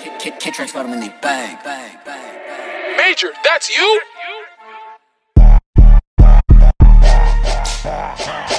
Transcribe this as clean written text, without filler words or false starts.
Kentracks got them in their bag. Major, that's you?